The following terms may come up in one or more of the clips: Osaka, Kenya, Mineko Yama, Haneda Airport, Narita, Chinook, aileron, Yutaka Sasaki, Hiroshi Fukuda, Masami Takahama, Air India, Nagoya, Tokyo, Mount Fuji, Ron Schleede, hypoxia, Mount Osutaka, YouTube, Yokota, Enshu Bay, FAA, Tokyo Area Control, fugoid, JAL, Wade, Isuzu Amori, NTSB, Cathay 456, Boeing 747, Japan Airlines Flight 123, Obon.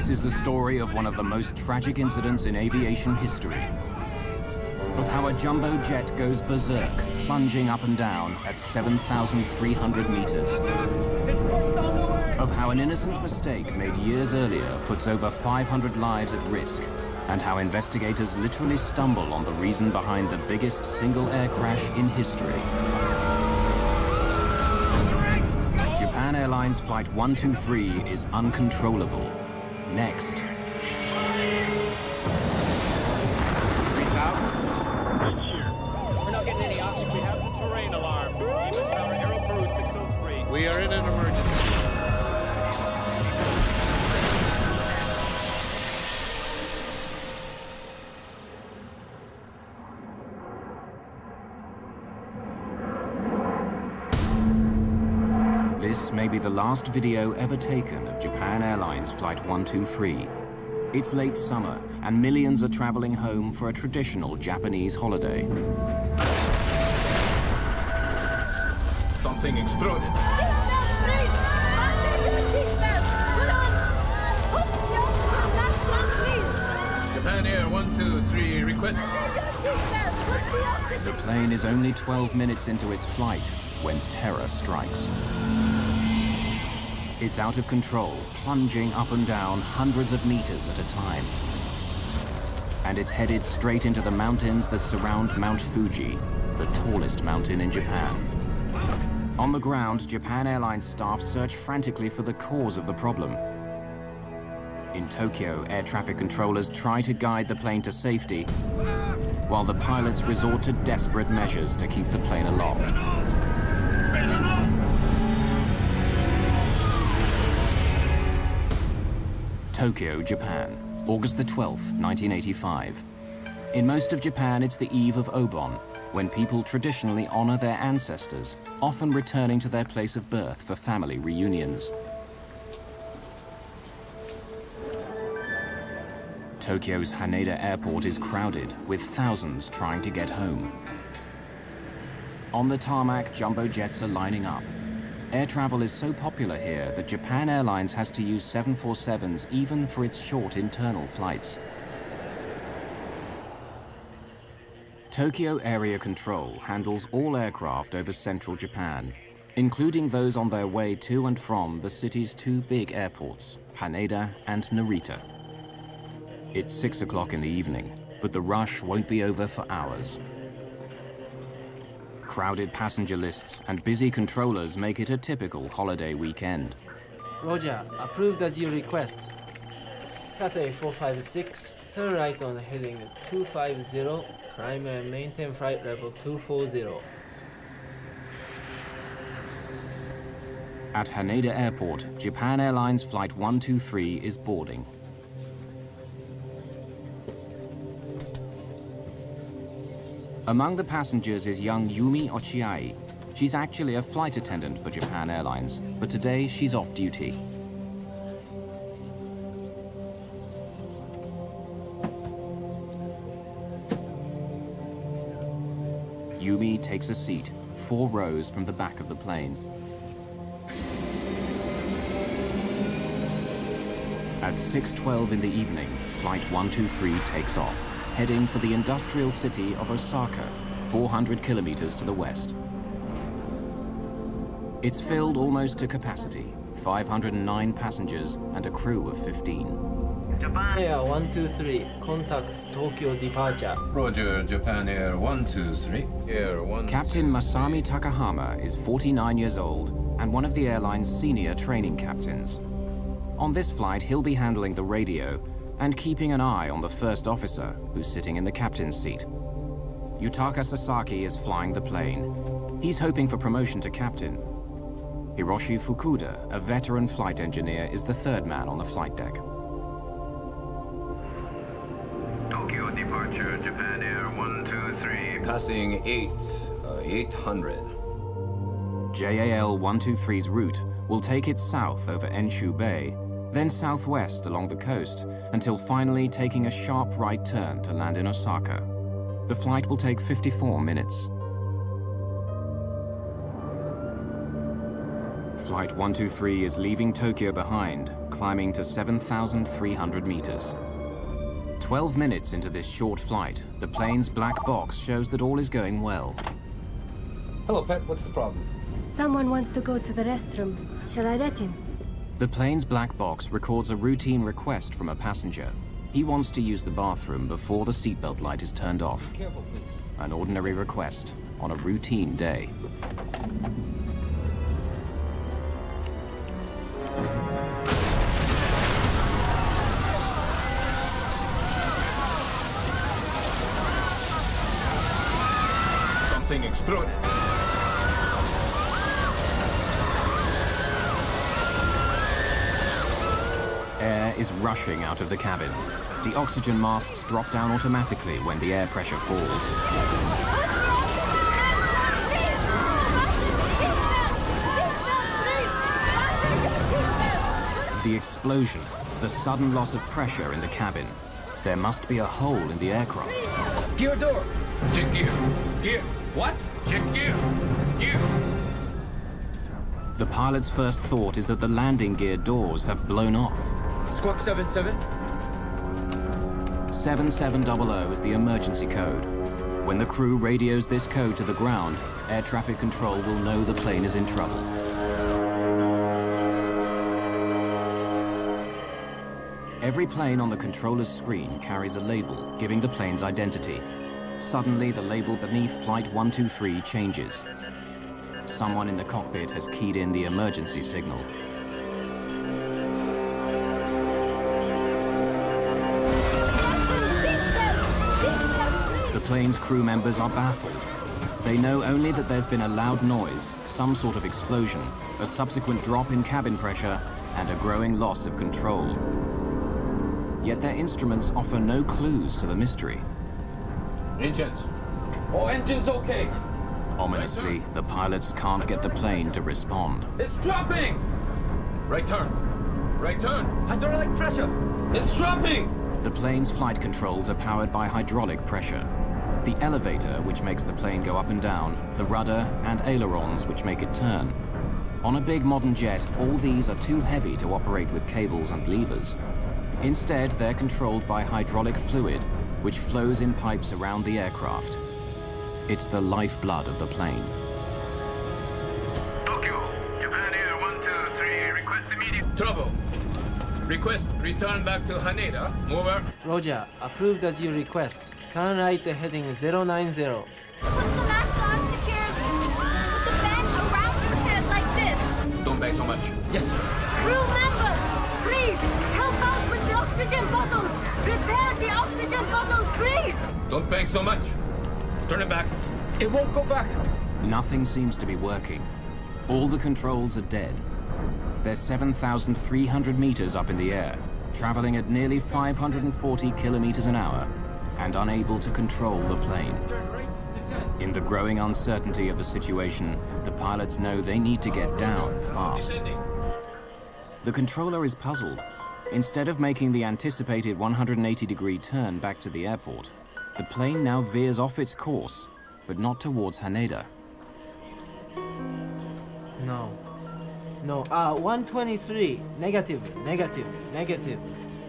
This is the story of one of the most tragic incidents in aviation history. Of how a jumbo jet goes berserk, plunging up and down at 7,300 meters. Of how an innocent mistake made years earlier puts over 500 lives at risk, and how investigators literally stumble on the reason behind the biggest single air crash in history. Japan Airlines Flight 123 is uncontrollable. Next. We are in an emergency. This may be the last video ever taken of Japan Airlines Flight 123. It's late summer, and millions are traveling home for a traditional Japanese holiday. Something exploded. Japan Air 123 request. The plane is only 12 minutes into its flight when terror strikes. It's out of control, plunging up and down hundreds of meters at a time. And it's headed straight into the mountains that surround Mount Fuji, the tallest mountain in Japan. On the ground, Japan Airlines staff search frantically for the cause of the problem. In Tokyo, air traffic controllers try to guide the plane to safety, while the pilots resort to desperate measures to keep the plane aloft. Tokyo, Japan, August the 12th, 1985. In most of Japan, it's the eve of Obon, when people traditionally honor their ancestors, often returning to their place of birth for family reunions. Tokyo's Haneda Airport is crowded, with thousands trying to get home. On the tarmac, jumbo jets are lining up. Air travel is so popular here that Japan Airlines has to use 747s even for its short internal flights. Tokyo Area Control handles all aircraft over central Japan, including those on their way to and from the city's two big airports, Haneda and Narita. It's 6 o'clock in the evening, but the rush won't be over for hours. Crowded passenger lists and busy controllers make it a typical holiday weekend. Roger, approved as your request. Cathay 456, turn right on heading 250, climb and maintain flight level 240. At Haneda Airport, Japan Airlines Flight 123 is boarding. Among the passengers is young Yumi Ochiai. She's actually a flight attendant for Japan Airlines, but today she's off duty. Yumi takes a seat, 4 rows from the back of the plane. At 6:12 in the evening, Flight 123 takes off, heading for the industrial city of Osaka, 400 kilometers to the west. It's filled almost to capacity, 509 passengers and a crew of 15. Japan Air 123, contact Tokyo departure. Roger, Japan Air 123. Captain Masami Takahama is 49 years old and one of the airline's senior training captains. On this flight, he'll be handling the radio and keeping an eye on the first officer, who's sitting in the captain's seat. Yutaka Sasaki is flying the plane. He's hoping for promotion to captain. Hiroshi Fukuda, a veteran flight engineer, is the third man on the flight deck. Tokyo departure, Japan Air 123. Passing 800. JAL 123's route will take it south over Enshu Bay, then southwest along the coast, until finally taking a sharp right turn to land in Osaka. The flight will take 54 minutes. Flight 123 is leaving Tokyo behind, climbing to 7,300 meters. 12 minutes into this short flight, the plane's black box shows that all is going well. Hello, Pet. What's the problem? Someone wants to go to the restroom. Shall I let him? The plane's black box records a routine request from a passenger. He wants to use the bathroom before the seatbelt light is turned off. Careful, please. An ordinary request on a routine day. Something exploded. Air is rushing out of the cabin. The oxygen masks drop down automatically when the air pressure falls. The explosion, the sudden loss of pressure in the cabin. There must be a hole in the aircraft. Gear door. Check gear. Gear. What? Check gear. Gear. The pilot's first thought is that the landing gear doors have blown off. Squawk 77. 7700 is the emergency code. When the crew radios this code to the ground, air traffic control will know the plane is in trouble. Every plane on the controller's screen carries a label giving the plane's identity. Suddenly, the label beneath Flight 123 changes. Someone in the cockpit has keyed in the emergency signal. The plane's crew members are baffled. They know only that there's been a loud noise, some sort of explosion, a subsequent drop in cabin pressure, and a growing loss of control. Yet their instruments offer no clues to the mystery. Engines. Oh, engines okay. Ominously, the pilots can't get the plane to respond. It's dropping! Right turn. Right turn. Hydraulic pressure. It's dropping! The plane's flight controls are powered by hydraulic pressure. The elevator, which makes the plane go up and down, the rudder and ailerons, which make it turn. On a big modern jet, all these are too heavy to operate with cables and levers. Instead, they're controlled by hydraulic fluid, which flows in pipes around the aircraft. It's the lifeblood of the plane. Tokyo, Japan Air 123, request immediate trouble. Request return back to Haneda. Mover. Roger, approved as your request. Turn right heading 090. Put the mask on securely. Put the band around your head like this. Don't bang so much. Yes, sir. Crew members, please help out with the oxygen bottles. Repair the oxygen bottles, please. Don't bang so much. Turn it back. It won't go back. Nothing seems to be working. All the controls are dead. They're 7,300 meters up in the air, traveling at nearly 540 kilometers an hour, and unable to control the plane. In the growing uncertainty of the situation, the pilots know they need to get down fast. The controller is puzzled. Instead of making the anticipated 180-degree turn back to the airport, the plane now veers off its course, but not towards Haneda. No. No, 123, negative.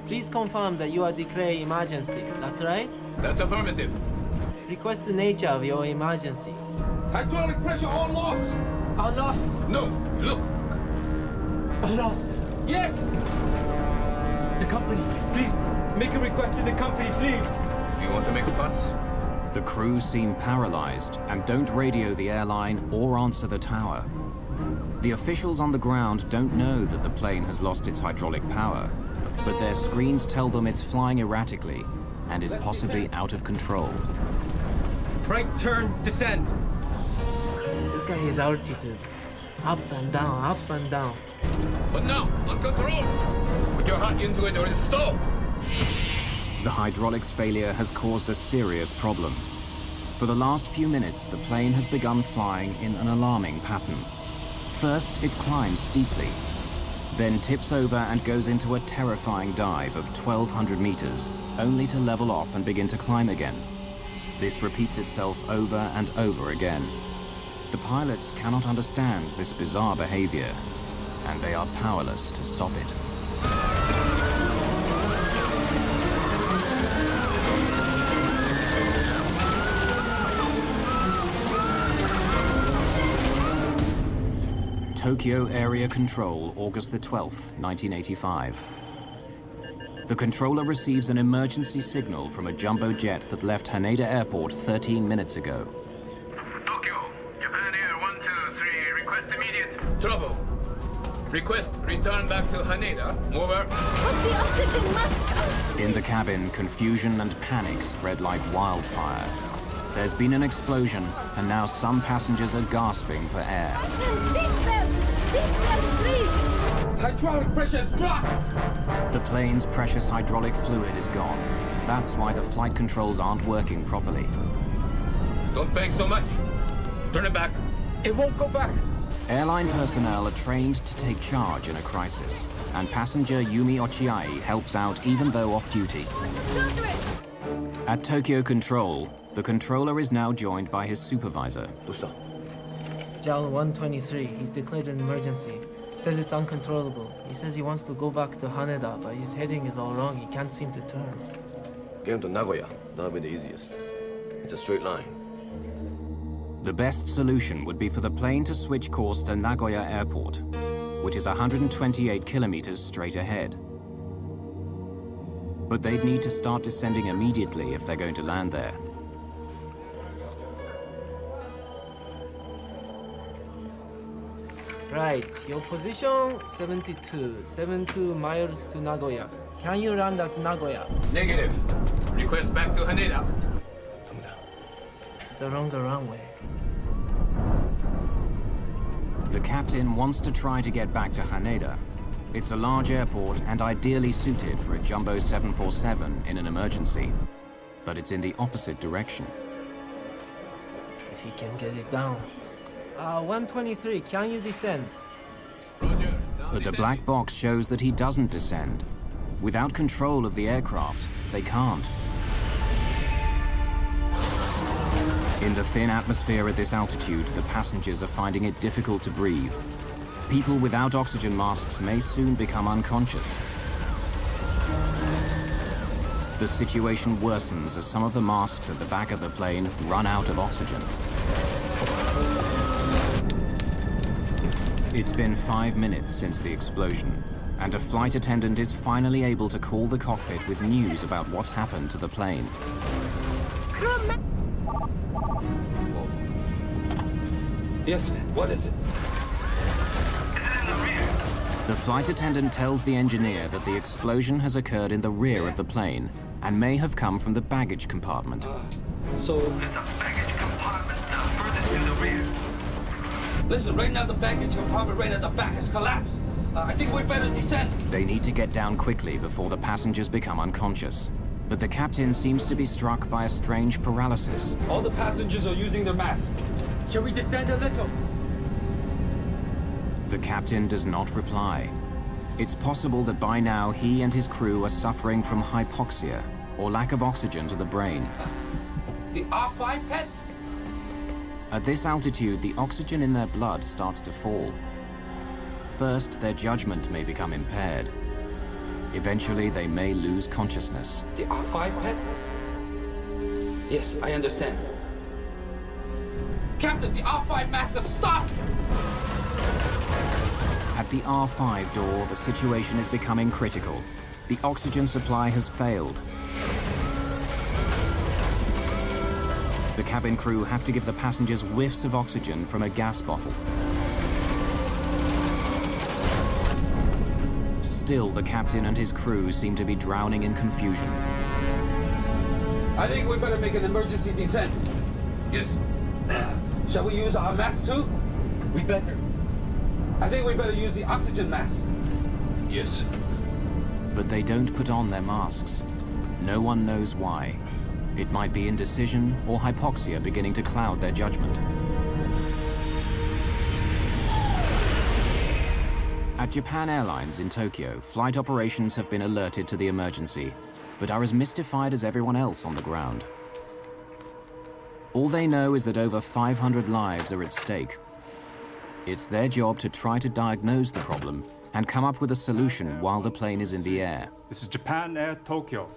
Please confirm that you are declaring emergency, that's right? That's affirmative. Request the nature of your emergency. Hydraulic pressure or loss? Or lost? No, look. Or lost? Yes! The company, please, make a request to the company, please. Do you want to make a fuss? The crew seem paralyzed and don't radio the airline or answer the tower. The officials on the ground don't know that the plane has lost its hydraulic power, but their screens tell them it's flying erratically and is possibly out of control. Right turn, descend. Look at his altitude. Up and down, up and down. But now, on control! Put your heart into it or it'll stall! The hydraulics failure has caused a serious problem. For the last few minutes, the plane has begun flying in an alarming pattern. First, it climbs steeply, then tips over and goes into a terrifying dive of 1,200 meters, only to level off and begin to climb again. This repeats itself over and over again. The pilots cannot understand this bizarre behavior. and they are powerless to stop it. Tokyo Area Control, August the 12th, 1985. The controller receives an emergency signal from a jumbo jet that left Haneda Airport 13 minutes ago. Tokyo, Japan Air 123, request immediate trouble. Request return back to Haneda. Mover. In the cabin, confusion and panic spread like wildfire. There's been an explosion, and now some passengers are gasping for air. Hydraulic pressure is dropped! The plane's precious hydraulic fluid is gone. That's why the flight controls aren't working properly. Don't bang so much. Turn it back. It won't go back. Airline personnel are trained to take charge in a crisis, and passenger Yumi Ochiai helps out even though off duty. Children. At Tokyo Control, the controller is now joined by his supervisor. JAL 123, he's declared an emergency. Says it's uncontrollable. He says he wants to go back to Haneda, but his heading is all wrong. He can't seem to turn. Get him to Nagoya. That'll be the easiest. It's a straight line. The best solution would be for the plane to switch course to Nagoya Airport, which is 128 kilometers straight ahead. But they'd need to start descending immediately if they're going to land there. Right, your position 72 miles to Nagoya. Can you land at Nagoya? Negative. Request back to Haneda. It's a longer runway. The captain wants to try to get back to Haneda. It's a large airport and ideally suited for a jumbo 747 in an emergency. But it's in the opposite direction. If he can get it down. 123, can you descend? Roger, but the black box shows that he doesn't descend. Without control of the aircraft, they can't. In the thin atmosphere at this altitude, the passengers are finding it difficult to breathe. People without oxygen masks may soon become unconscious. The situation worsens as some of the masks at the back of the plane run out of oxygen. It's been 5 minutes since the explosion, and a flight attendant is finally able to call the cockpit with news about what's happened to the plane. Yes, man, what is it? The flight attendant tells the engineer that the explosion has occurred in the rear of the plane and may have come from the baggage compartment. There's a baggage compartment now further to the rear. Listen, right now the baggage compartment right at the back has collapsed. I think we'd better descend. They need to get down quickly before the passengers become unconscious. But the captain seems to be struck by a strange paralysis. All the passengers are using their masks. Shall we descend a little? The captain does not reply. It's possible that by now he and his crew are suffering from hypoxia or lack of oxygen to the brain. The R5 pet? At this altitude, the oxygen in their blood starts to fall. First, their judgment may become impaired. Eventually, they may lose consciousness. The R5 pet? Yes, I understand. Captain, the R5 massive, stop! At the R5 door, the situation is becoming critical. The oxygen supply has failed. The cabin crew have to give the passengers whiffs of oxygen from a gas bottle. Still, the captain and his crew seem to be drowning in confusion. I think we better make an emergency descent. Yes. Shall we use our masks too? We better. I think we better use the oxygen mask. Yes. But they don't put on their masks. No one knows why. It might be indecision or hypoxia beginning to cloud their judgment. At Japan Airlines in Tokyo, flight operations have been alerted to the emergency, but are as mystified as everyone else on the ground. All they know is that over 500 lives are at stake. It's their job to try to diagnose the problem and come up with a solution while the plane is in the air. This is Japan Air Tokyo.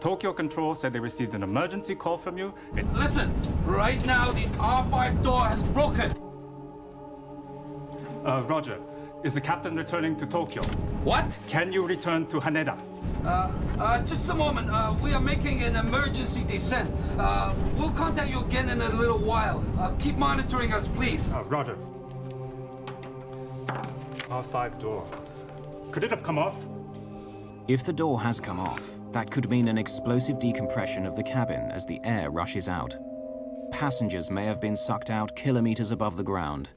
Tokyo Control said they received an emergency call from you. Listen, right now the R5 door has broken. Roger, is the captain returning to Tokyo? What? Can you return to Haneda? Just a moment. We are making an emergency descent. We'll contact you again in a little while. Keep monitoring us, please. Roger. R5 door. Could it have come off? If the door has come off, that could mean an explosive decompression of the cabin as the air rushes out. Passengers may have been sucked out kilometers above the ground.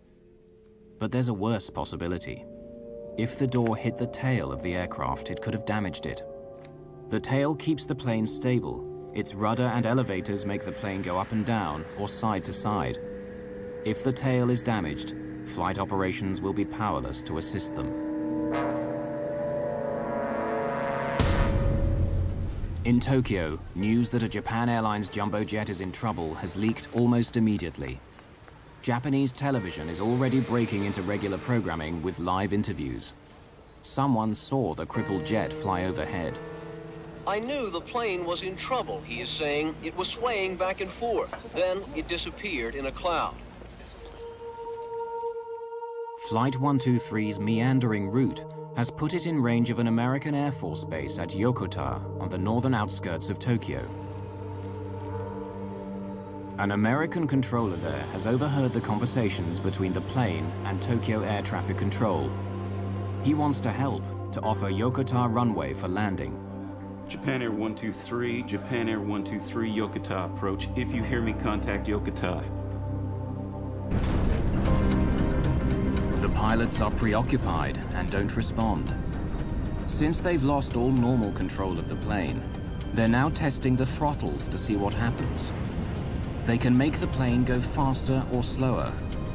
But there's a worse possibility. If the door hit the tail of the aircraft, it could have damaged it. The tail keeps the plane stable. Its rudder and elevators make the plane go up and down or side to side. If the tail is damaged, flight operations will be powerless to assist them. In Tokyo, news that a Japan Airlines jumbo jet is in trouble has leaked almost immediately. Japanese television is already breaking into regular programming with live interviews. Someone saw the crippled jet fly overhead. I knew the plane was in trouble, he is saying. It was swaying back and forth. Then it disappeared in a cloud. Flight 123's meandering route has put it in range of an American Air Force base at Yokota on the northern outskirts of Tokyo. An American controller there has overheard the conversations between the plane and Tokyo Air Traffic Control. He wants to help to offer Yokota runway for landing. Japan Air 123, Japan Air 123, Yokota approach. If you hear me, contact Yokota. The pilots are preoccupied and don't respond. Since they've lost all normal control of the plane, they're now testing the throttles to see what happens. They can make the plane go faster or slower.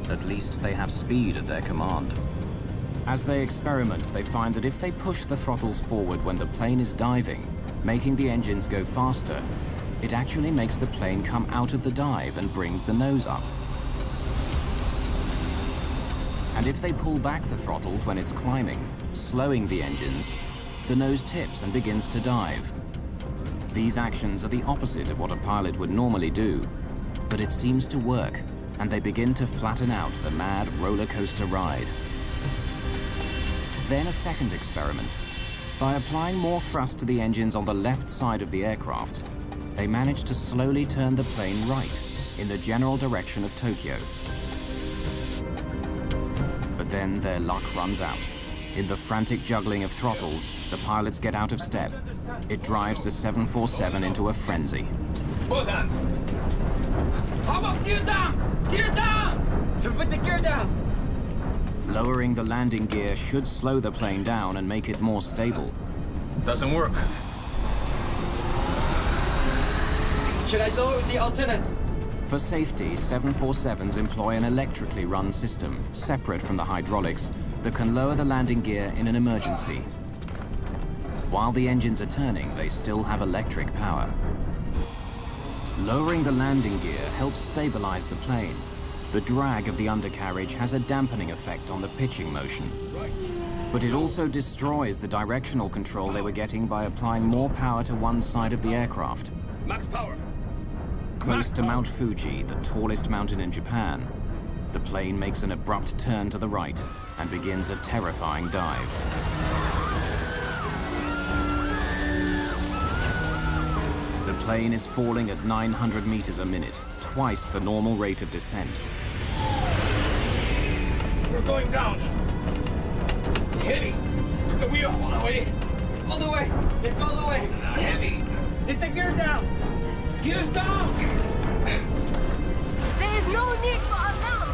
At least they have speed at their command. As they experiment, they find that if they push the throttles forward when the plane is diving, making the engines go faster, it actually makes the plane come out of the dive and brings the nose up. And if they pull back the throttles when it's climbing, slowing the engines, the nose tips and begins to dive. These actions are the opposite of what a pilot would normally do. But it seems to work, and they begin to flatten out the mad roller coaster ride. Then a second experiment. By applying more thrust to the engines on the left side of the aircraft, they manage to slowly turn the plane right in the general direction of Tokyo. But then their luck runs out. In the frantic juggling of throttles, the pilots get out of step. It drives the 747 into a frenzy. How about gear down? Gear down! Should we put the gear down? Lowering the landing gear should slow the plane down and make it more stable. Doesn't work. Should I lower the alternate? For safety, 747s employ an electrically run system, separate from the hydraulics, that can lower the landing gear in an emergency. While the engines are turning, they still have electric power. Lowering the landing gear helps stabilize the plane. The drag of the undercarriage has a dampening effect on the pitching motion. But it also destroys the directional control they were getting by applying more power to one side of the aircraft. Max power. Close to Mount Fuji, the tallest mountain in Japan, the plane makes an abrupt turn to the right and begins a terrifying dive. The plane is falling at 900 meters a minute, twice the normal rate of descent. We're going down. Heavy. Put the wheel all the way. All the way. It's all the way. Heavy. Get the gear down. Gears down. There is no need for alarm.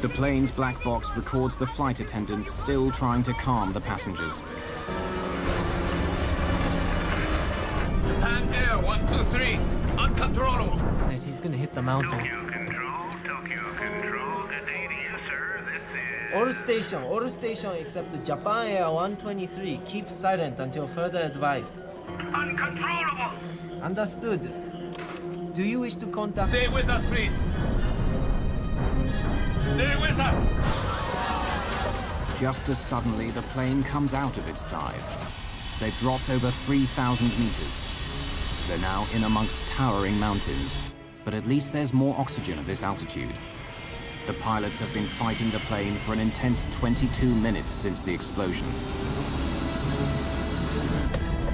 The plane's black box records the flight attendant still trying to calm the passengers. Japan Air 123, uncontrollable. He's gonna hit the mountain. Tokyo Control, good day to you, sir. This is... all station except the Japan Air 123. Keep silent until further advised. Uncontrollable. Understood. Do you wish to contact... Stay with us, please. Stay with us. Just as suddenly, the plane comes out of its dive. They've dropped over 3,000 meters. They're now in amongst towering mountains, but at least there's more oxygen at this altitude. The pilots have been fighting the plane for an intense 22 minutes since the explosion.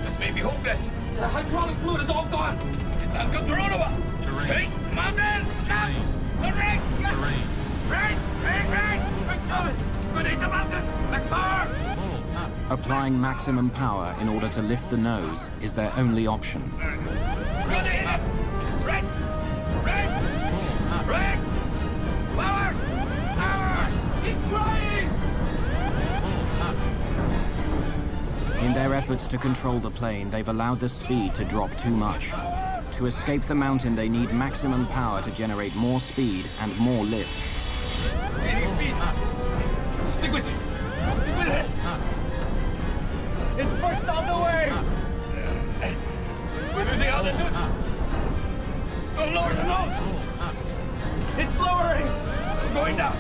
This may be hopeless. The hydraulic fluid is all gone. It's uncontrollable. Terrain. Hey, mountain, mountain, terrain, yes. Terrain, rain, rain, rain. We're coming. We're going to hit the mountain. Back far. Applying maximum power in order to lift the nose is their only option. In their efforts to control the plane, they've allowed the speed to drop too much. To escape the mountain, they need maximum power to generate more speed and more lift. Stick with it! Stick with it! It's first on the way! We're losing altitude! Go lower the nose! It's lowering! We're going down!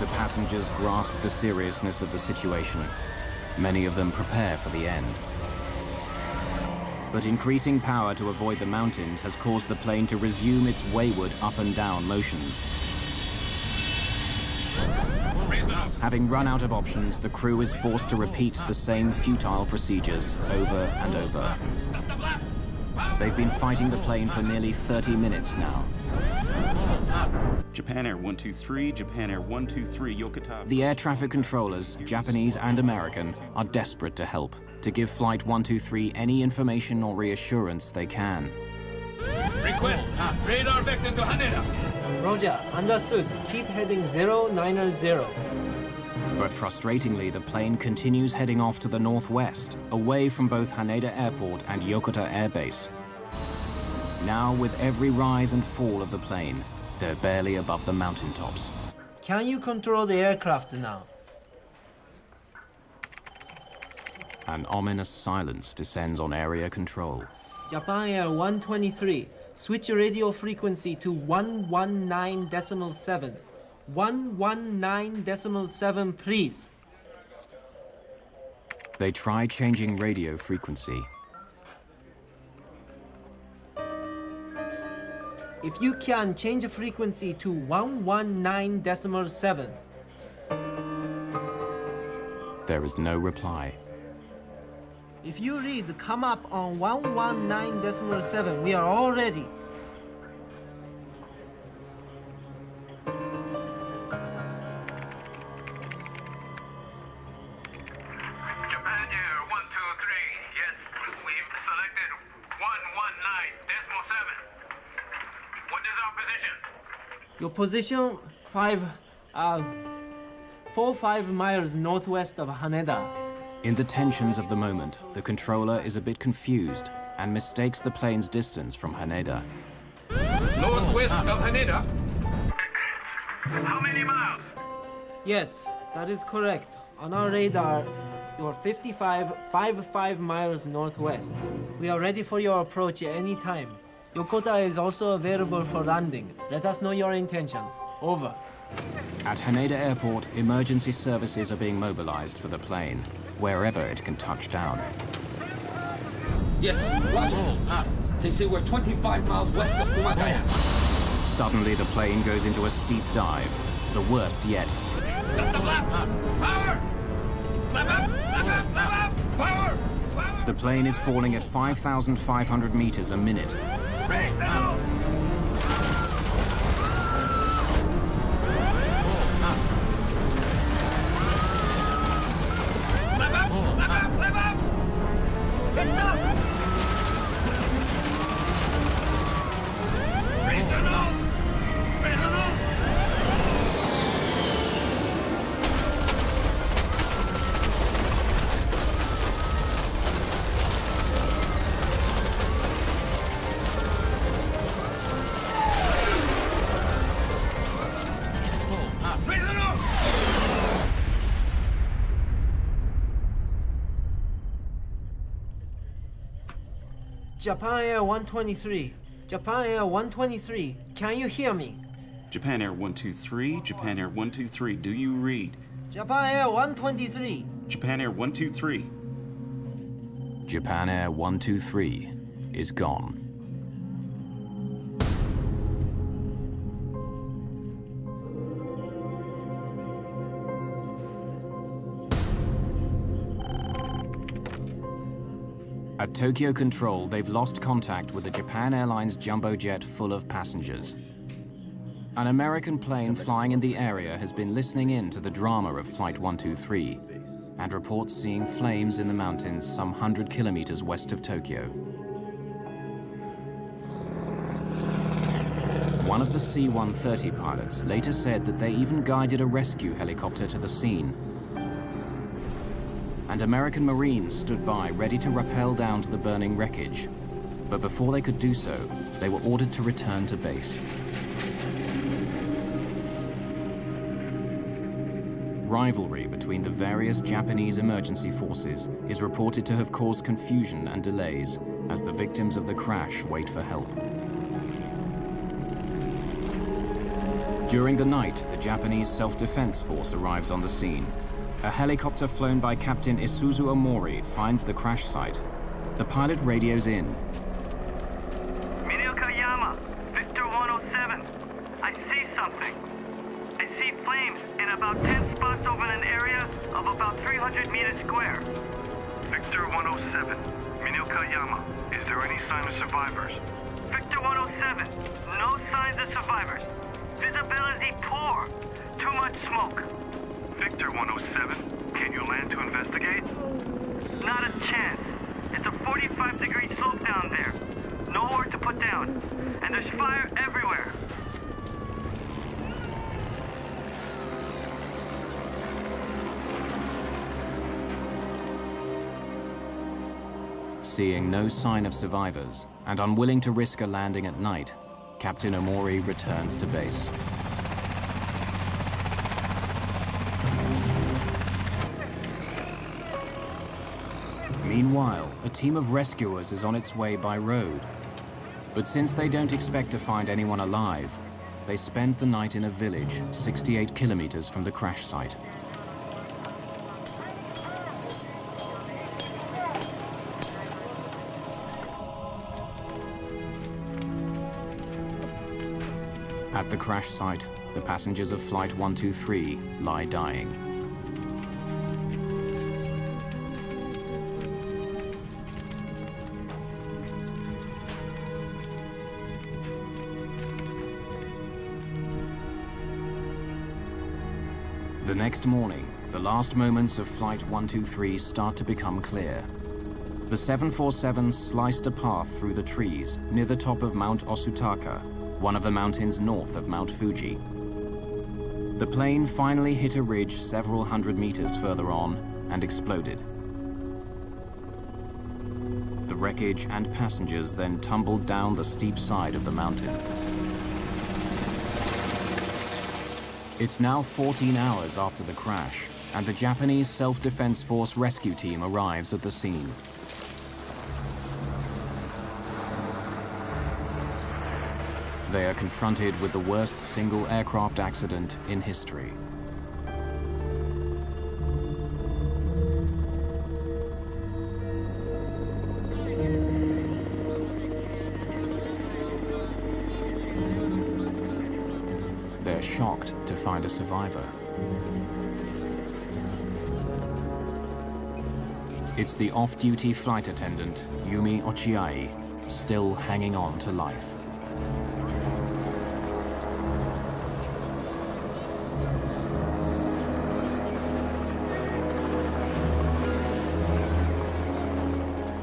The passengers grasp the seriousness of the situation. Many of them prepare for the end. But increasing power to avoid the mountains has caused the plane to resume its wayward up and down motions. Having run out of options, the crew is forced to repeat the same futile procedures over and over. They've been fighting the plane for nearly 30 minutes now. Japan Air 123, Japan Air 123, Yokota. The air traffic controllers, Japanese and American, are desperate to help, to give Flight 123 any information or reassurance they can. Request radar vector to Haneda. Roger, understood. Keep heading 090. But frustratingly, the plane continues heading off to the northwest, away from both Haneda Airport and Yokota Air Base. Now, with every rise and fall of the plane, they're barely above the mountaintops. Can you control the aircraft now? An ominous silence descends on Area Control. Japan Air 123, switch radio frequency to 119.7. 119.7, please. They try changing radio frequency. If you can, change the frequency to 119.7. There is no reply. If you read, come up on 119.7, we are all ready. Japan Air 123, yes, we've selected 119.7. What is our position? Your position, 4-5 miles northwest of Haneda. In the tensions of the moment, the controller is a bit confused and mistakes the plane's distance from Haneda. Northwest of Haneda? How many miles? Yes, that is correct. On our radar, you're 55 miles northwest. We are ready for your approach at any time. Yokota is also available for landing. Let us know your intentions. Over. At Haneda Airport, emergency services are being mobilized for the plane, wherever it can touch down. Yes, roger. They say we're 25 miles west of Kumagaya. Suddenly, the plane goes into a steep dive, the worst yet. Stop the flap! Power! Flap up! Flap up! Flap up! Power! Power! The plane is falling at 5,500 meters a minute. Raise the nose! Japan Air 123, Japan Air 123, can you hear me? Japan Air 123, Japan Air 123, do you read? Japan Air 123. Japan Air 123. Japan Air 123 is gone. At Tokyo Control, they've lost contact with a Japan Airlines jumbo jet full of passengers. An American plane flying in the area has been listening in to the drama of Flight 123 and reports seeing flames in the mountains some 100 kilometers west of Tokyo. One of the C-130 pilots later said that they even guided a rescue helicopter to the scene. And American Marines stood by ready to rappel down to the burning wreckage. But before they could do so, they were ordered to return to base. Rivalry between the various Japanese emergency forces is reported to have caused confusion and delays as the victims of the crash wait for help. During the night, the Japanese Self-Defense Force arrives on the scene. A helicopter flown by Captain Isuzu Amori finds the crash site. The pilot radios in. Mineko Yama, Victor 107. I see something. I see flames in about 10 spots over an area of about 300 meters square. Victor 107, Mineko Yama, is there any sign of survivors? Victor 107, no signs of survivors. Visibility poor. Too much smoke. Victor 107, can you land to investigate? Not a chance. It's a 45-degree slope down there. No work to put down. And there's fire everywhere. Seeing no sign of survivors, and unwilling to risk a landing at night, Captain Amori returns to base. Meanwhile, a team of rescuers is on its way by road. But since they don't expect to find anyone alive, they spend the night in a village 68 kilometers from the crash site. At the crash site, the passengers of Flight 123 lie dying. The next morning, the last moments of Flight 123 start to become clear. The 747 sliced a path through the trees near the top of Mount Osutaka, one of the mountains north of Mount Fuji. The plane finally hit a ridge several hundred meters further on and exploded. The wreckage and passengers then tumbled down the steep side of the mountain. It's now 14 hours after the crash, and the Japanese Self-Defense Force rescue team arrives at the scene. They are confronted with the worst single aircraft accident in history. Shocked to find a survivor. It's the off-duty flight attendant, Yumi Ochiai, still hanging on to life.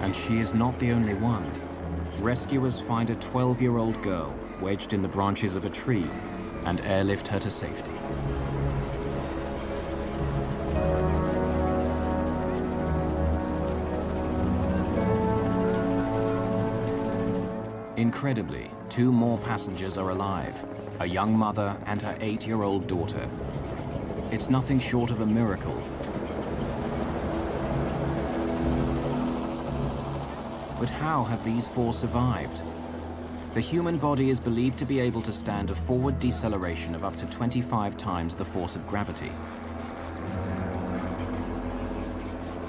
And she is not the only one. Rescuers find a 12-year-old girl wedged in the branches of a tree and airlift her to safety. Incredibly, two more passengers are alive, a young mother and her 8-year-old daughter. It's nothing short of a miracle. But how have these four survived? The human body is believed to be able to stand a forward deceleration of up to 25 times the force of gravity.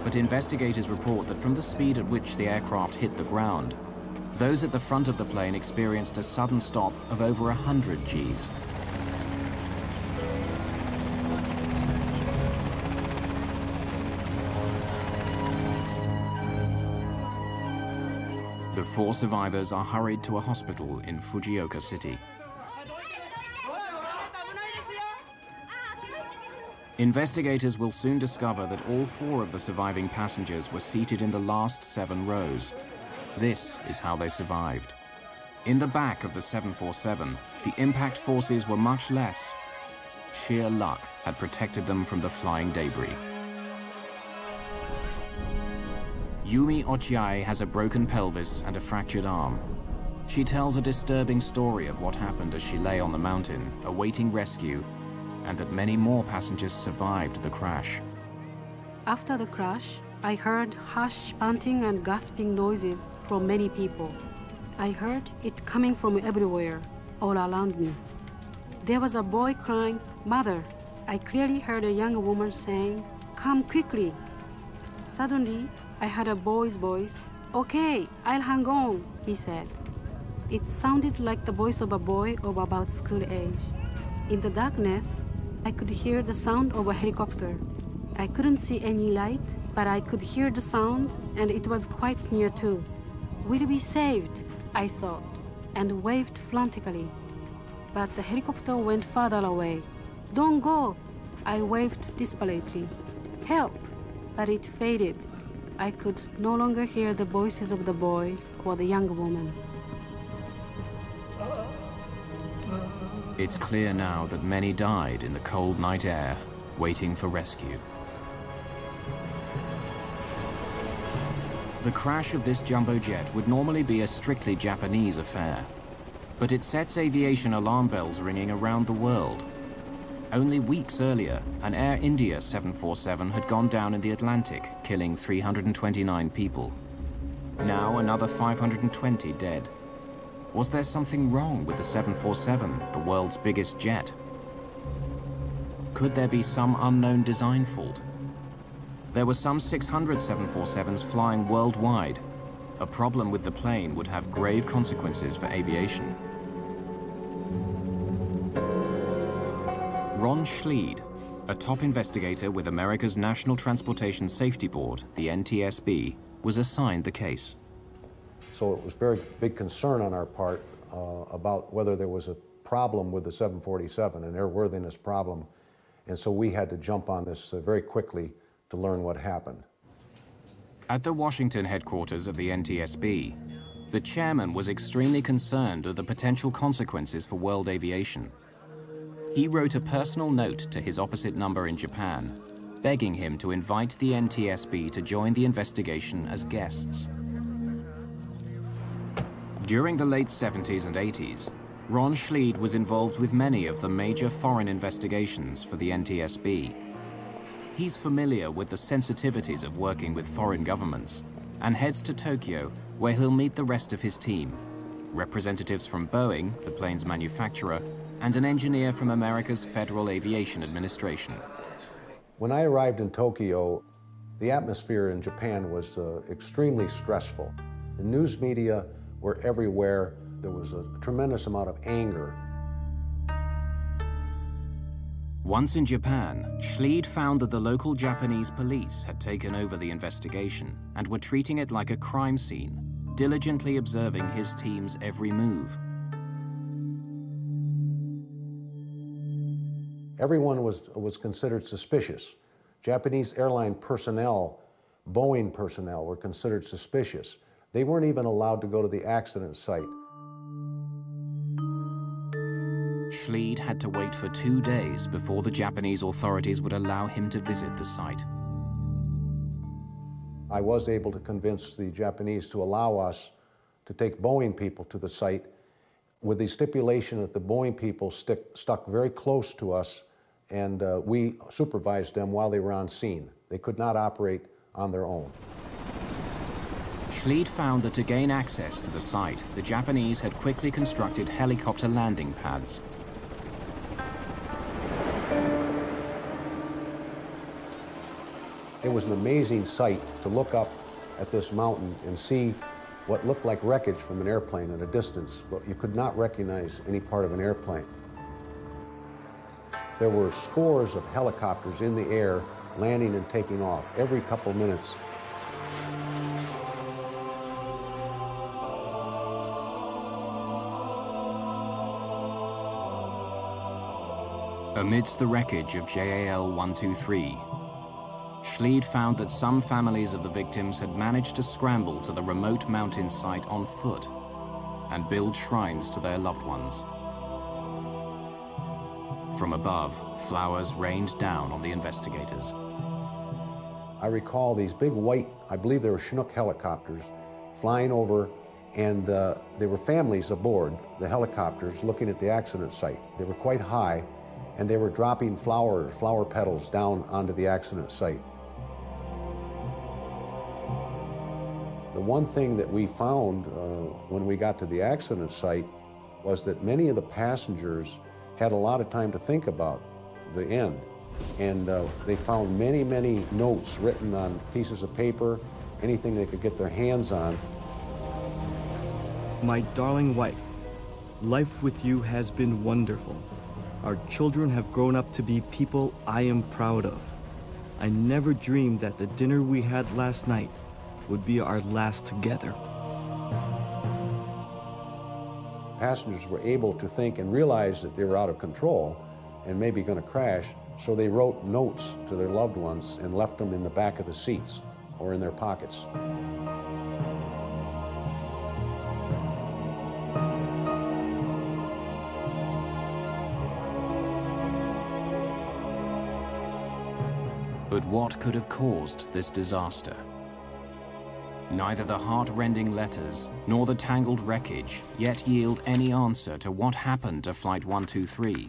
But investigators report that from the speed at which the aircraft hit the ground, those at the front of the plane experienced a sudden stop of over 100 Gs. The four survivors are hurried to a hospital in Fujioka City. Investigators will soon discover that all four of the surviving passengers were seated in the last 7 rows. This is how they survived. In the back of the 747, the impact forces were much less. Sheer luck had protected them from the flying debris. Yumi Ochiai has a broken pelvis and a fractured arm. She tells a disturbing story of what happened as she lay on the mountain, awaiting rescue, and that many more passengers survived the crash. After the crash, I heard harsh panting and gasping noises from many people. I heard it coming from everywhere, all around me. There was a boy crying, "Mother!" I clearly heard a young woman saying, "Come quickly!" Suddenly, I heard a boy's voice. "Okay, I'll hang on," he said. It sounded like the voice of a boy of about school age. In the darkness, I could hear the sound of a helicopter. I couldn't see any light, but I could hear the sound, and it was quite near too. "We'll be saved," I thought, and waved frantically. But the helicopter went farther away. "Don't go," I waved desperately. "Help!" But it faded. I could no longer hear the voices of the boy or the young woman. It's clear now that many died in the cold night air, waiting for rescue. The crash of this jumbo jet would normally be a strictly Japanese affair, but it sets aviation alarm bells ringing around the world. Only weeks earlier, an Air India 747 had gone down in the Atlantic, killing 329 people. Now another 520 dead. Was there something wrong with the 747, the world's biggest jet? Could there be some unknown design fault? There were some 600 747s flying worldwide. A problem with the plane would have grave consequences for aviation. Ron Schleede, a top investigator with America's National Transportation Safety Board, the NTSB, was assigned the case. So it was very big concern on our part about whether there was a problem with the 747, an airworthiness problem, and so we had to jump on this very quickly to learn what happened. At the Washington headquarters of the NTSB, the chairman was extremely concerned at the potential consequences for world aviation. He wrote a personal note to his opposite number in Japan, begging him to invite the NTSB to join the investigation as guests. During the late 70s and 80s, Ron Schleede was involved with many of the major foreign investigations for the NTSB. He's familiar with the sensitivities of working with foreign governments and heads to Tokyo, where he'll meet the rest of his team, representatives from Boeing, the plane's manufacturer, and an engineer from America's Federal Aviation Administration. When I arrived in Tokyo, the atmosphere in Japan was extremely stressful. The news media were everywhere. There was a tremendous amount of anger. Once in Japan, Schleede found that the local Japanese police had taken over the investigation and were treating it like a crime scene, diligently observing his team's every move. Everyone was considered suspicious. Japanese airline personnel, Boeing personnel, were considered suspicious. They weren't even allowed to go to the accident site. Schleede had to wait for 2 days before the Japanese authorities would allow him to visit the site. I was able to convince the Japanese to allow us to take Boeing people to the site with the stipulation that the Boeing people stuck very close to us, and we supervised them while they were on scene. They could not operate on their own. Schleede found that to gain access to the site, the Japanese had quickly constructed helicopter landing pads. It was an amazing sight to look up at this mountain and see what looked like wreckage from an airplane at a distance, but you could not recognize any part of an airplane. There were scores of helicopters in the air, landing and taking off every couple minutes. Amidst the wreckage of JAL 123, Schleede found that some families of the victims had managed to scramble to the remote mountain site on foot and build shrines to their loved ones. From above, flowers rained down on the investigators. I recall these big white, I believe they were Chinook helicopters, flying over, and there were families aboard the helicopters looking at the accident site. They were quite high, and they were dropping flower petals down onto the accident site. The one thing that we found when we got to the accident site was that many of the passengers had a lot of time to think about the end. And they found many, many notes written on pieces of paper, anything they could get their hands on. My darling wife, life with you has been wonderful. Our children have grown up to be people I am proud of. I never dreamed that the dinner we had last night would be our last together. Passengers were able to think and realize that they were out of control and maybe going to crash, so they wrote notes to their loved ones and left them in the back of the seats or in their pockets. But what could have caused this disaster? Neither the heart-rending letters nor the tangled wreckage yet yield any answer to what happened to Flight 123.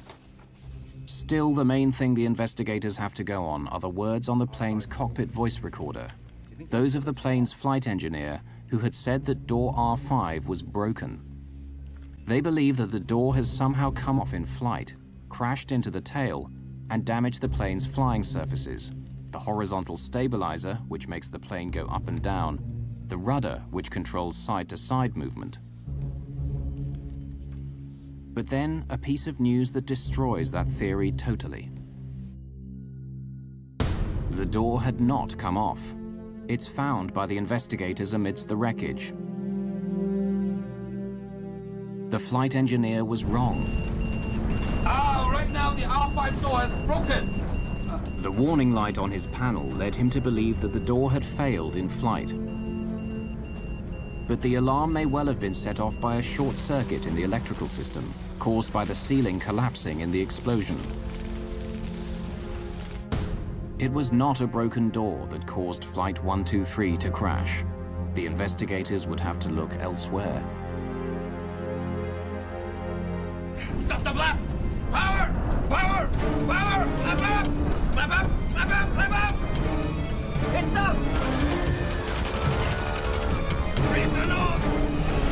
Still, the main thing the investigators have to go on are the words on the plane's cockpit voice recorder, those of the plane's flight engineer who had said that door R5 was broken. They believe that the door has somehow come off in flight, crashed into the tail, and damaged the plane's flying surfaces, the horizontal stabilizer, which makes the plane go up and down, the rudder, which controls side-to-side movement. But then, a piece of news that destroys that theory totally. The door had not come off. It's found by the investigators amidst the wreckage. The flight engineer was wrong. Right now the R5 door is broken! The warning light on his panel led him to believe that the door had failed in flight. But the alarm may well have been set off by a short circuit in the electrical system, caused by the ceiling collapsing in the explosion. It was not a broken door that caused Flight 123 to crash. The investigators would have to look elsewhere. Stop the flap! Power! Power! Power! Flap up! Flap up! Flap up! Flap up! It's up! Raise the nose!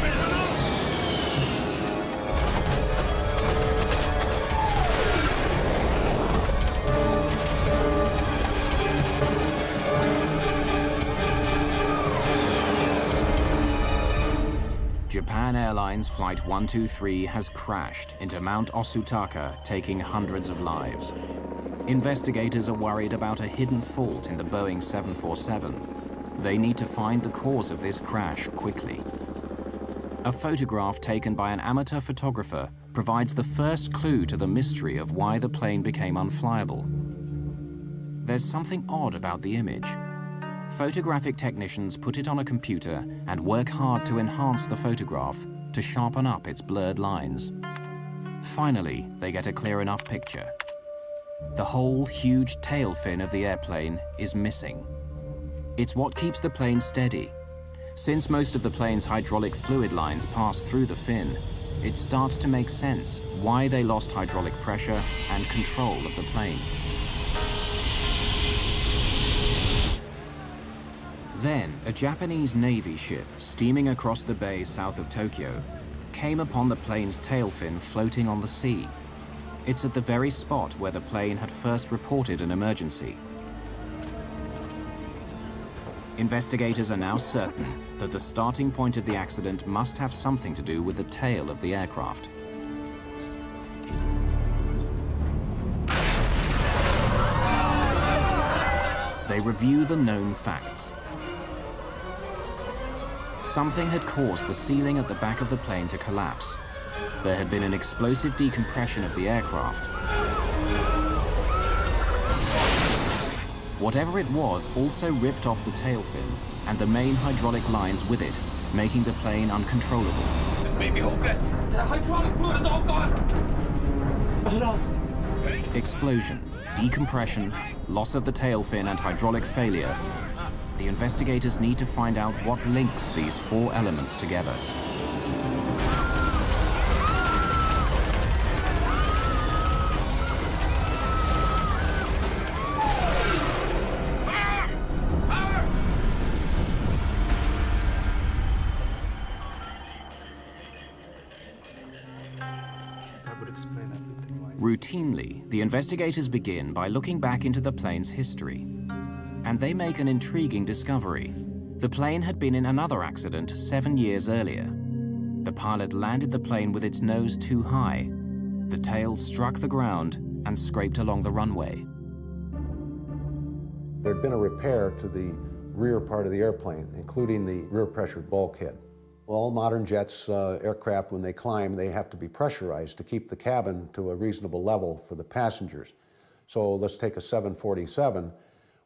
Raise the nose! Japan Airlines Flight 123 has crashed into Mount Osutaka, taking hundreds of lives. Investigators are worried about a hidden fault in the Boeing 747. They need to find the cause of this crash quickly. A photograph taken by an amateur photographer provides the first clue to the mystery of why the plane became unflyable. There's something odd about the image. Photographic technicians put it on a computer and work hard to enhance the photograph, to sharpen up its blurred lines. Finally, they get a clear enough picture. The whole huge tail fin of the airplane is missing. It's what keeps the plane steady. Since most of the plane's hydraulic fluid lines pass through the fin, it starts to make sense why they lost hydraulic pressure and control of the plane. Then, a Japanese Navy ship steaming across the bay south of Tokyo came upon the plane's tail fin floating on the sea. It's at the very spot where the plane had first reported an emergency. Investigators are now certain that the starting point of the accident must have something to do with the tail of the aircraft. They review the known facts. Something had caused the ceiling at the back of the plane to collapse. There had been an explosive decompression of the aircraft. Whatever it was also ripped off the tail fin and the main hydraulic lines with it, making the plane uncontrollable. This may be hopeless. The hydraulic fluid is all gone. We're lost. Explosion, decompression, loss of the tail fin and hydraulic failure. The investigators need to find out what links these four elements together. Routinely, the investigators begin by looking back into the plane's history, and they make an intriguing discovery. The plane had been in another accident 7 years earlier. The pilot landed the plane with its nose too high. The tail struck the ground and scraped along the runway. There had been a repair to the rear part of the airplane, including the rear pressured bulkhead. All modern jets, aircraft, when they climb, they have to be pressurized to keep the cabin to a reasonable level for the passengers. So let's take a 747.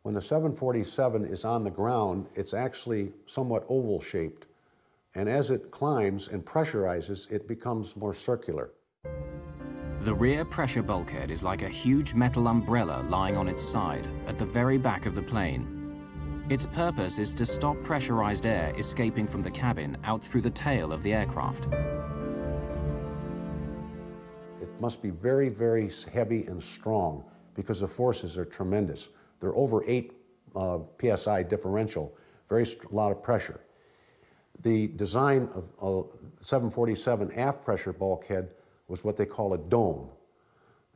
When the 747 is on the ground, it's actually somewhat oval-shaped. And as it climbs and pressurizes, it becomes more circular. The rear pressure bulkhead is like a huge metal umbrella lying on its side at the very back of the plane. Its purpose is to stop pressurized air escaping from the cabin out through the tail of the aircraft. It must be very, very heavy and strong because the forces are tremendous. They're over 8 psi differential, a lot of pressure. The design of 747 aft pressure bulkhead was what they call a dome.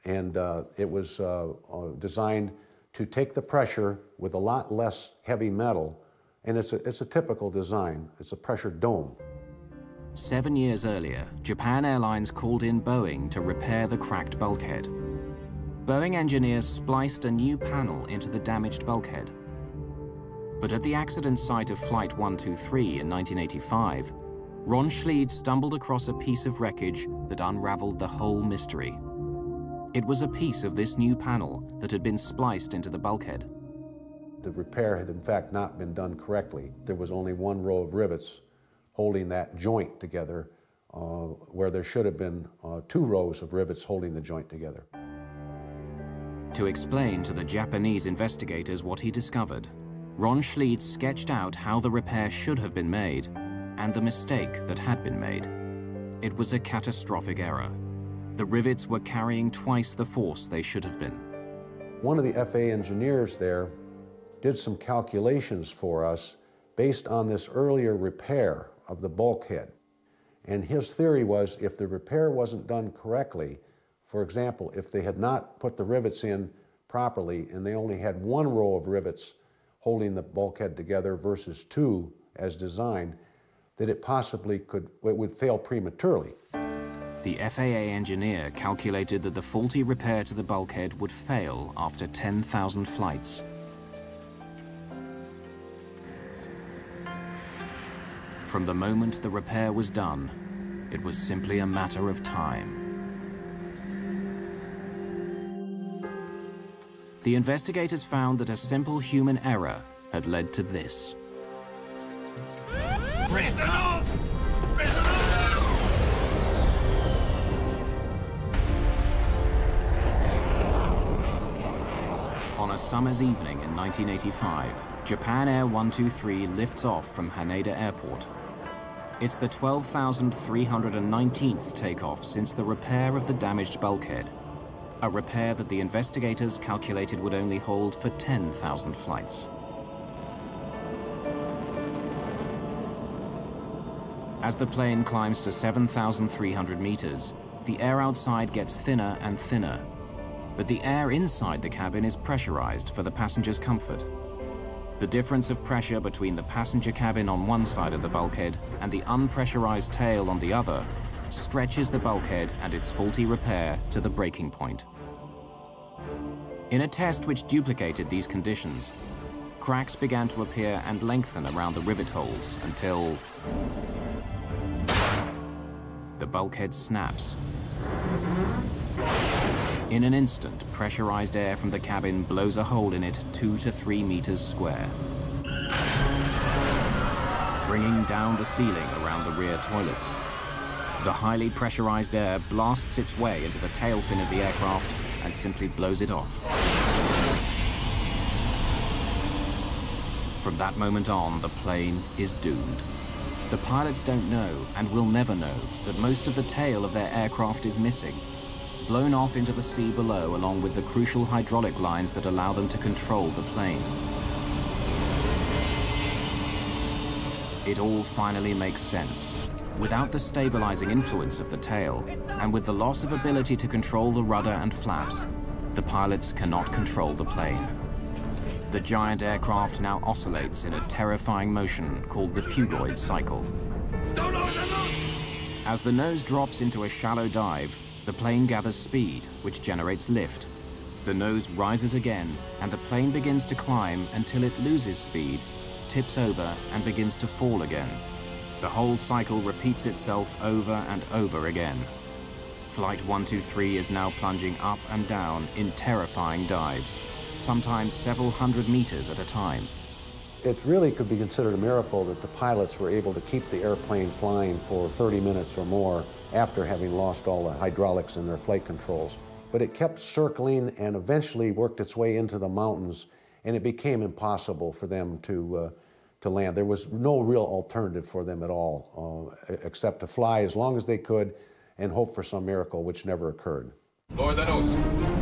And it was designed to take the pressure with a lot less heavy metal, and it's a typical design. It's a pressure dome. 7 years earlier, Japan Airlines called in Boeing to repair the cracked bulkhead. Boeing engineers spliced a new panel into the damaged bulkhead. But at the accident site of Flight 123 in 1985, Ron Schleede stumbled across a piece of wreckage that unraveled the whole mystery. It was a piece of this new panel that had been spliced into the bulkhead. The repair had in fact not been done correctly. There was only one row of rivets holding that joint together, where there should have been 2 rows of rivets holding the joint together. To explain to the Japanese investigators what he discovered, Ron Schleede sketched out how the repair should have been made and the mistake that had been made. It was a catastrophic error. The rivets were carrying twice the force they should have been. One of the FAA engineers there did some calculations for us based on this earlier repair of the bulkhead. And his theory was if the repair wasn't done correctly, for example, if they had not put the rivets in properly and they only had 1 row of rivets holding the bulkhead together versus 2 as designed, that it possibly would fail prematurely. The FAA engineer calculated that the faulty repair to the bulkhead would fail after 10,000 flights. From the moment the repair was done, it was simply a matter of time. The investigators found that a simple human error had led to this. On a summer's evening in 1985, Japan Air 123 lifts off from Haneda Airport. It's the 12,319th takeoff since the repair of the damaged bulkhead, a repair that the investigators calculated would only hold for 10,000 flights. As the plane climbs to 7,300 meters, the air outside gets thinner and thinner, but the air inside the cabin is pressurized for the passenger's comfort. The difference of pressure between the passenger cabin on one side of the bulkhead and the unpressurized tail on the other stretches the bulkhead and its faulty repair to the breaking point. In a test which duplicated these conditions, cracks began to appear and lengthen around the rivet holes until the bulkhead snaps. In an instant, pressurized air from the cabin blows a hole in it 2 to 3 meters square, bringing down the ceiling around the rear toilets. The highly pressurized air blasts its way into the tail fin of the aircraft and simply blows it off. From that moment on, the plane is doomed. The pilots don't know, and will never know, that most of the tail of their aircraft is missing, blown off into the sea below along with the crucial hydraulic lines that allow them to control the plane. It all finally makes sense. Without the stabilizing influence of the tail, and with the loss of ability to control the rudder and flaps, the pilots cannot control the plane. The giant aircraft now oscillates in a terrifying motion called the fugoid cycle. As the nose drops into a shallow dive, the plane gathers speed, which generates lift. The nose rises again, and the plane begins to climb until it loses speed, tips over, and begins to fall again. The whole cycle repeats itself over and over again. Flight 123 is now plunging up and down in terrifying dives, sometimes several hundred meters at a time. It really could be considered a miracle that the pilots were able to keep the airplane flying for 30 minutes or more after having lost all the hydraulics in their flight controls. But it kept circling and eventually worked its way into the mountains, and it became impossible for them to land. There was no real alternative for them at all, except to fly as long as they could and hope for some miracle, which never occurred. Lower the nose.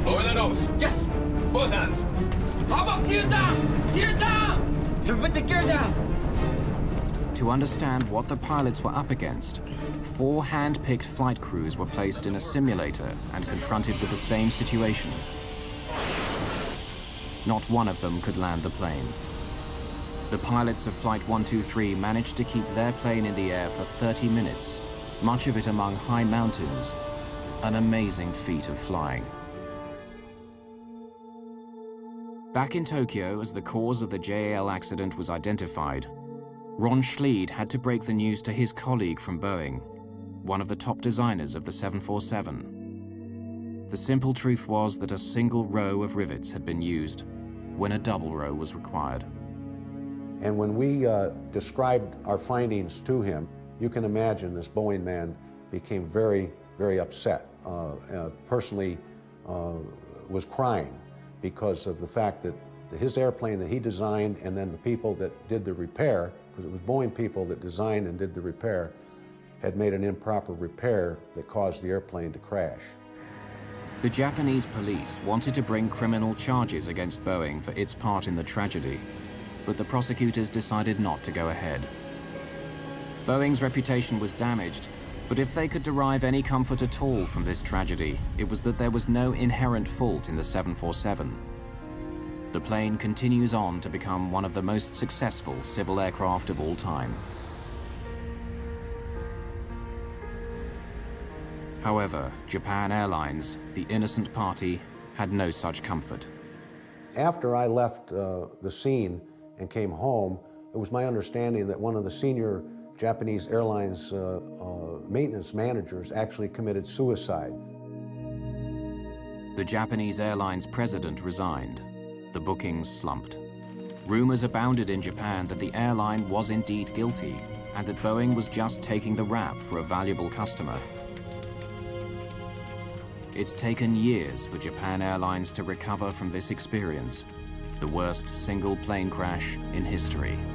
Lower the nose. Yes. Both hands. How about gear down? Gear down! Put the gear down! To understand what the pilots were up against, 4 hand-picked flight crews were placed in a simulator and confronted with the same situation. Not one of them could land the plane. The pilots of Flight 123 managed to keep their plane in the air for 30 minutes, much of it among high mountains, an amazing feat of flying. Back in Tokyo, as the cause of the JAL accident was identified, Ron Schleede had to break the news to his colleague from Boeing, one of the top designers of the 747. The simple truth was that a single row of rivets had been used when a double row was required. And when we described our findings to him, you can imagine this Boeing man became very, very upset. Personally, was crying, because of the fact that his airplane that he designed and then the people that did the repair, because it was Boeing people that designed and did the repair, had made an improper repair that caused the airplane to crash. The Japanese police wanted to bring criminal charges against Boeing for its part in the tragedy, but the prosecutors decided not to go ahead. Boeing's reputation was damaged, but if they could derive any comfort at all from this tragedy, it was that there was no inherent fault in the 747. The plane continues on to become one of the most successful civil aircraft of all time. However, Japan Airlines, the innocent party, had no such comfort. After I left the scene and came home, it was my understanding that one of the senior Japanese Airlines maintenance managers actually committed suicide. The Japanese Airlines president resigned. The bookings slumped. Rumors abounded in Japan that the airline was indeed guilty and that Boeing was just taking the rap for a valuable customer. It's taken years for Japan Airlines to recover from this experience, the worst single plane crash in history.